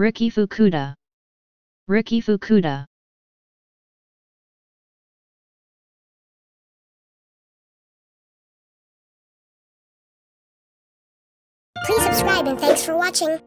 Riki Fukuda. Riki Fukuda. Please subscribe and thanks for watching.